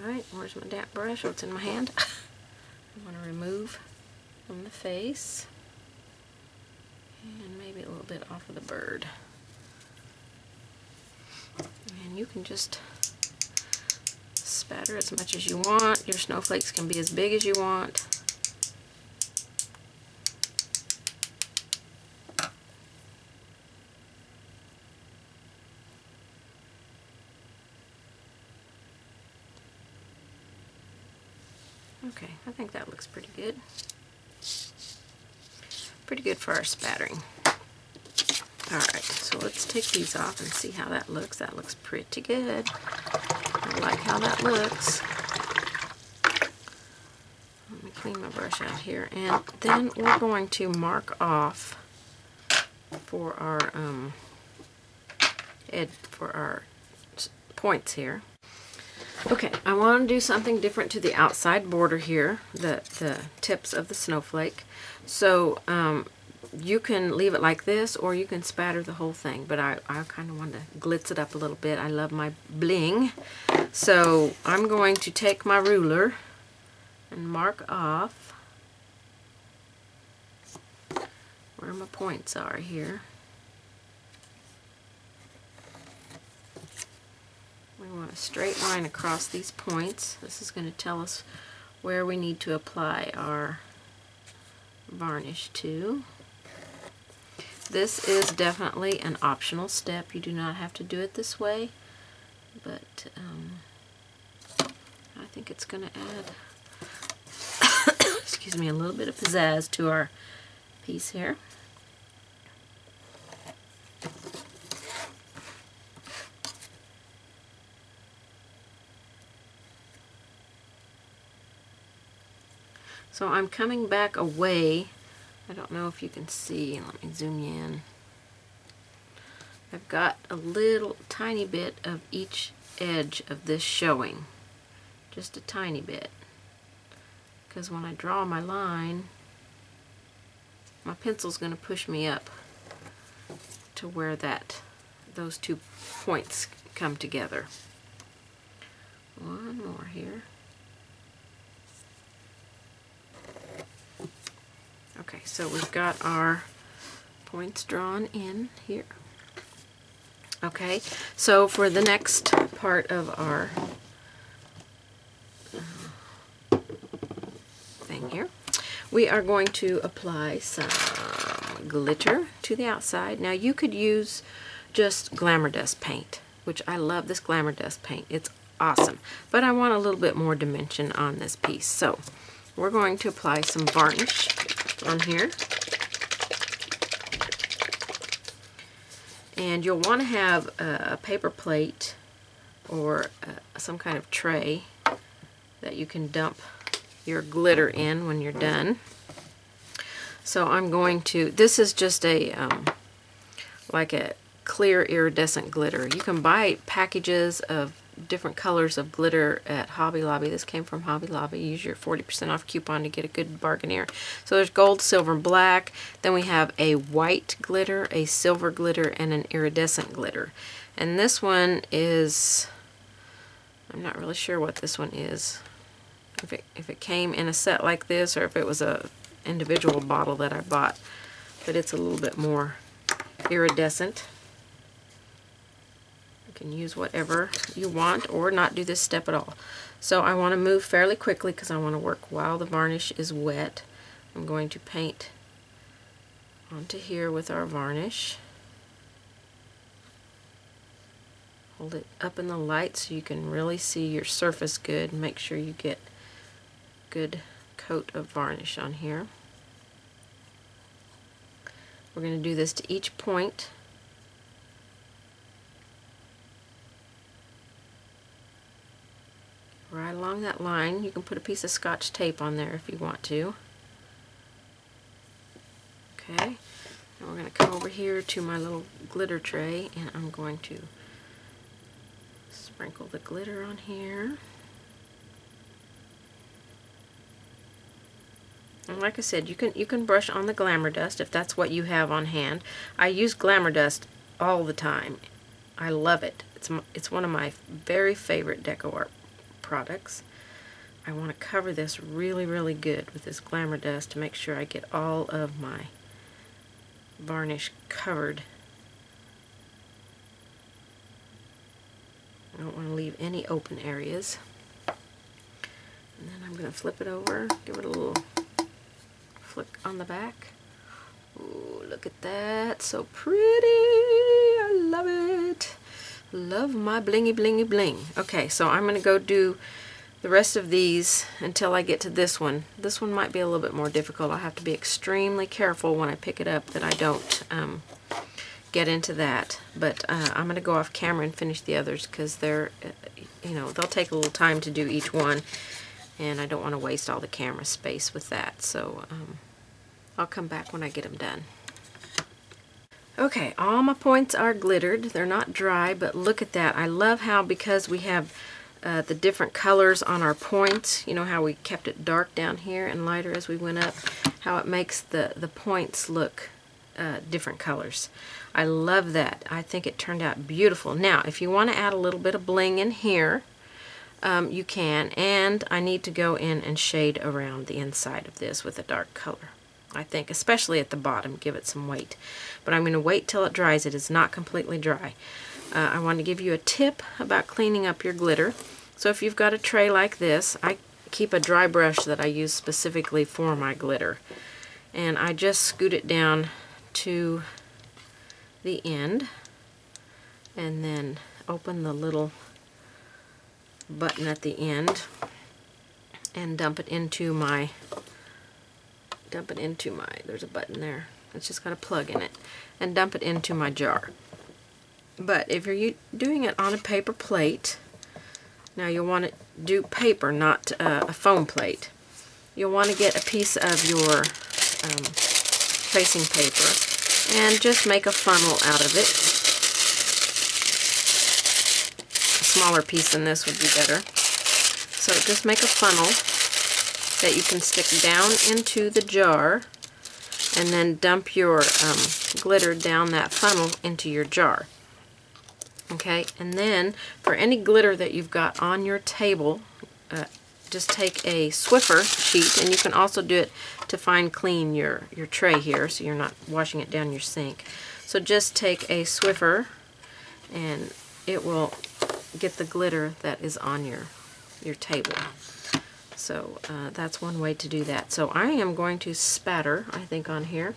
Alright, where's my damp brush? Oh, it's in my hand. I want to remove from the face. And maybe a little bit off of the bird. And you can just spatter as much as you want. Your snowflakes can be as big as you want. Okay, I think that looks pretty good. Pretty good for our spattering. Alright, so let's take these off and see how that looks. That looks pretty good. I like how that looks. Let me clean my brush out here. And then we're going to mark off for our um, ed for our points here. Okay, I want to do something different to the outside border here, the, the tips of the snowflake. So um, you can leave it like this, or you can spatter the whole thing. But I, I kind of want to glitz it up a little bit. I love my bling. So I'm going to take my ruler and mark off where my points are here. We want a straight line across these points. This is going to tell us where we need to apply our varnish to. This is definitely an optional step. You do not have to do it this way, but um, I think it's going to add excuse me, a little bit of pizzazz to our piece here. So I'm coming back away. I don't know if you can see. Let me zoom in. I've got a little tiny bit of each edge of this showing. Just a tiny bit. Because when I draw my line, my pencil's going to push me up to where that those two points come together. One more here. Okay, so we've got our points drawn in here. Okay, so for the next part of our uh, thing here, we are going to apply some glitter to the outside. Now you could use just Glamour Dust paint, which I love this Glamour Dust paint. It's awesome, but I want a little bit more dimension on this piece. So we're going to apply some varnish on here, and you'll want to have a paper plate or uh, some kind of tray that you can dump your glitter in when you're done. So I'm going to, this is just a um, like a clear iridescent glitter. You can buy packages of different colors of glitter at Hobby Lobby. This came from Hobby Lobby. Use your forty percent off coupon to get a good bargain here. So there's gold, silver, and black. Then we have a white glitter, a silver glitter, and an iridescent glitter. And this one is, I'm not really sure what this one is. If it, if it came in a set like this, or if it was a individual bottle that I bought. But it's a little bit more iridescent. Can use whatever you want, or not do this step at all. So I want to move fairly quickly because I want to work while the varnish is wet. I'm going to paint onto here with our varnish. Hold it up in the light so you can really see your surface good. Make sure you get a good coat of varnish on here. We're going to do this to each point. Right along that line. You can put a piece of Scotch tape on there if you want to. Okay, now we're going to come over here to my little glitter tray, and I'm going to sprinkle the glitter on here. And like I said, you can you can brush on the Glamour Dust if that's what you have on hand. I use Glamour Dust all the time. I love it. It's it's one of my very favorite deco art products. I want to cover this really, really good with this Glamour Dust to make sure I get all of my varnish covered. I don't want to leave any open areas. And then I'm going to flip it over, give it a little flick on the back. Ooh, look at that. So pretty. I love it. Love my blingy blingy bling. Okay, so I'm going to go do the rest of these until I get to this one. This one might be a little bit more difficult. I'll have to be extremely careful when I pick it up that I don't um, get into that. But uh, I'm going to go off camera and finish the others because they're, you know, they'll take a little time to do each one. And I don't want to waste all the camera space with that. So um, I'll come back when I get them done. Okay, all my points are glittered. They're not dry, but look at that. I love how, because we have uh, the different colors on our points, you know how we kept it dark down here and lighter as we went up, how it makes the, the points look uh, different colors. I love that. I think it turned out beautiful. Now, if you want to add a little bit of bling in here, um, you can. And I need to go in and shade around the inside of this with a dark color. I think, especially at the bottom, give it some weight. But I'm going to wait till it dries. It is not completely dry. Uh, I want to give you a tip about cleaning up your glitter. So if you've got a tray like this, I keep a dry brush that I use specifically for my glitter. And I just scoot it down to the end and then open the little button at the end and dump it into my dump it into my, there's a button there, it's just got a plug in it, and dump it into my jar. But if you're doing it on a paper plate, now you'll want to do paper, not uh, a foam plate. You'll want to get a piece of your um, tracing paper and just make a funnel out of it. A smaller piece than this would be better. So just make a funnel that you can stick down into the jar and then dump your um, glitter down that funnel into your jar. Okay, and then for any glitter that you've got on your table, uh, just take a Swiffer sheet, and you can also do it to fine clean your, your tray here so you're not washing it down your sink. So just take a Swiffer and it will get the glitter that is on your, your table. So uh, that's one way to do that. So I am going to spatter, I think, on here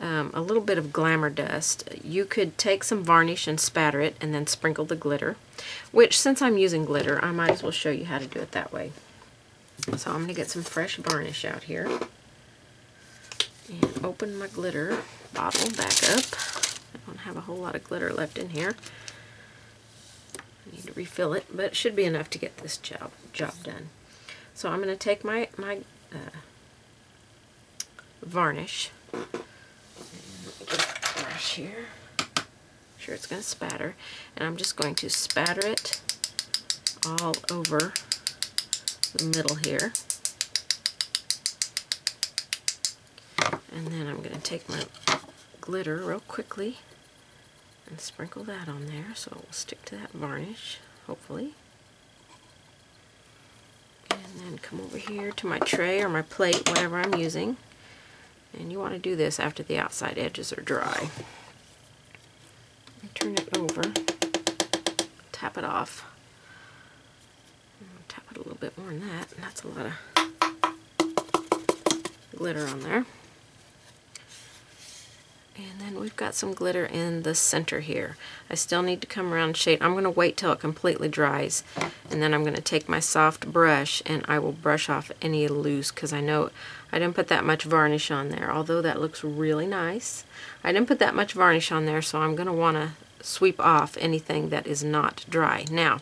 um, a little bit of Glamour Dust. You could take some varnish and spatter it and then sprinkle the glitter, which, since I'm using glitter, I might as well show you how to do it that way. So I'm going to get some fresh varnish out here and open my glitter bottle back up. I don't have a whole lot of glitter left in here. I need to refill it, but it should be enough to get this job, job done. So I'm going to take my, my uh, varnish, and get the brush here, I'm sure it's going to spatter, and I'm just going to spatter it all over the middle here. And then I'm going to take my glitter real quickly and sprinkle that on there so it will stick to that varnish, hopefully. And then come over here to my tray or my plate, whatever I'm using. And you want to do this after the outside edges are dry. And turn it over, tap it off. Tap it a little bit more than that, and that's a lot of glitter on there. And then we've got some glitter in the center here. I still need to come around and shade. I'm going to wait till it completely dries, and then I'm going to take my soft brush and I will brush off any loose, because I know I didn't put that much varnish on there, although that looks really nice. I didn't put that much varnish on there, so I'm going to want to sweep off anything that is not dry. Now,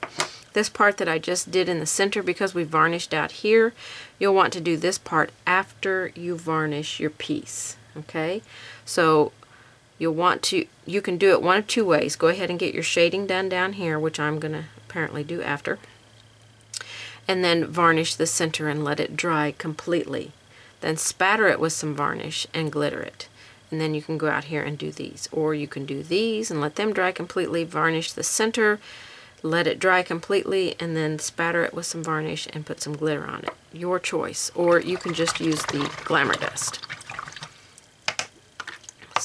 this part that I just did in the center, because we varnished out here, you'll want to do this part after you varnish your piece. Okay? So you'll want to, you can do it one of two ways. Go ahead and get your shading done down here, which I'm going to apparently do after, and then varnish the center and let it dry completely. Then spatter it with some varnish and glitter it. And then you can go out here and do these. Or you can do these and let them dry completely, varnish the center, let it dry completely, and then spatter it with some varnish and put some glitter on it. Your choice. Or you can just use the Glamour Dust.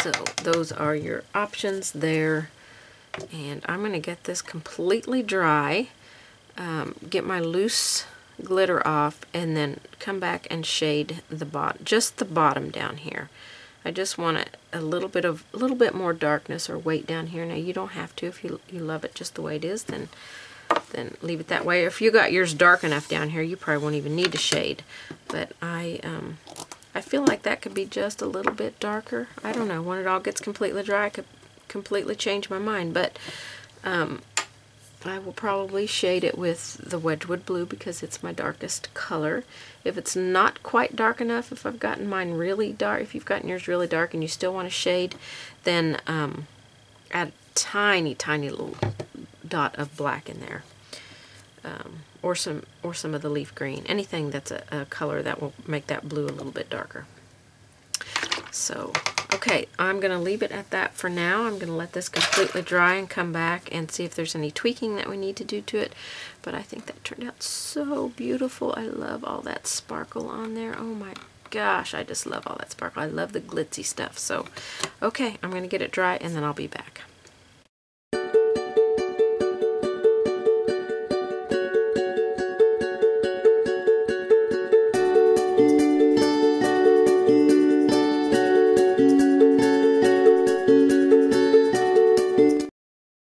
So those are your options there, and I'm going to get this completely dry, um, get my loose glitter off, and then come back and shade the bottom, just the bottom down here. I just want a, a little bit of, a little bit more darkness or weight down here. Now you don't have to, if you you love it just the way it is, then then leave it that way. If you got yours dark enough down here, you probably won't even need to shade. But I. Um, I feel like that could be just a little bit darker. I don't know. When it all gets completely dry, I could completely change my mind, but um, I will probably shade it with the Wedgwood Blue because it's my darkest color. If it's not quite dark enough, if I've gotten mine really dark, if you've gotten yours really dark and you still want to shade, then um, add a tiny, tiny little dot of black in there. Um, or some or some of the leaf green, anything that's a, a color that will make that blue a little bit darker. So, okay, I'm going to leave it at that for now. I'm going to let this completely dry and come back and see if there's any tweaking that we need to do to it. But I think that turned out so beautiful. I love all that sparkle on there. Oh my gosh, I just love all that sparkle. I love the glitzy stuff. So, okay, I'm going to get it dry and then I'll be back.